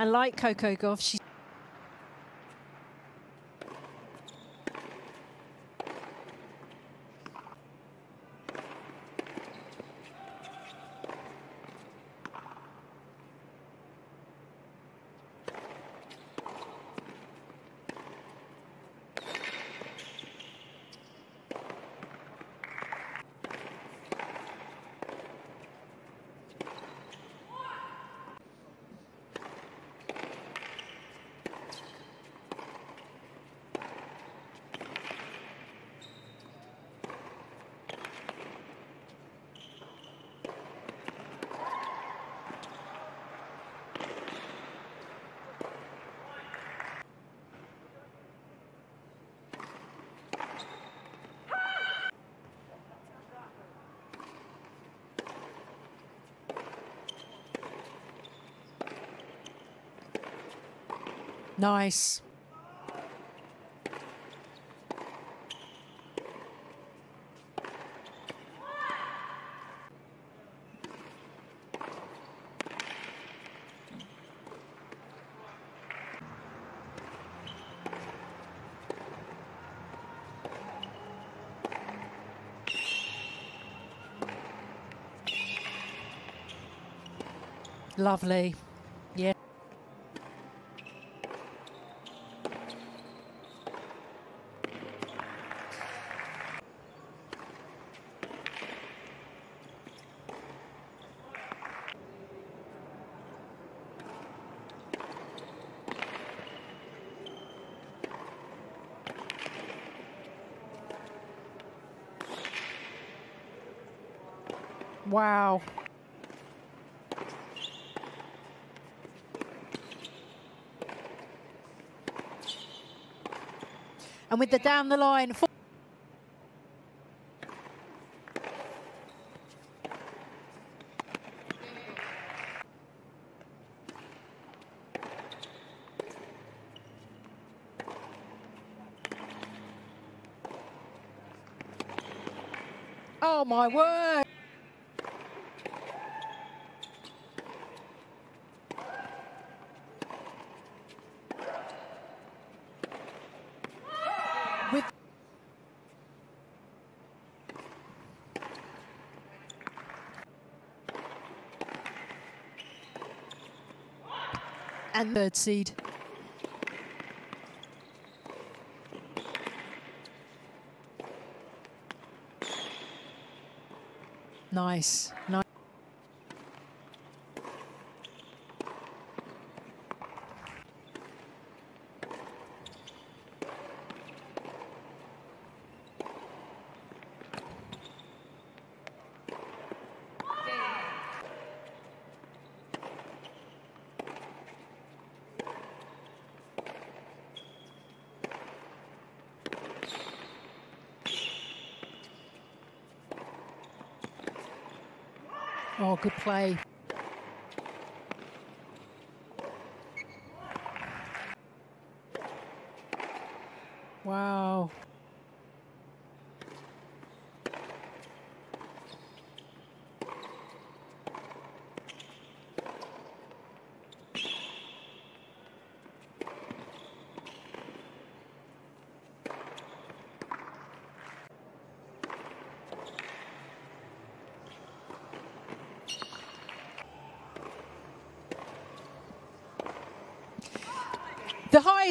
And like Coco Gauff, she's... Nice. Lovely. Yeah. Wow. And with the down the line... Oh my word! And third seed. Nice. Nice. Oh, good play. Wow. The high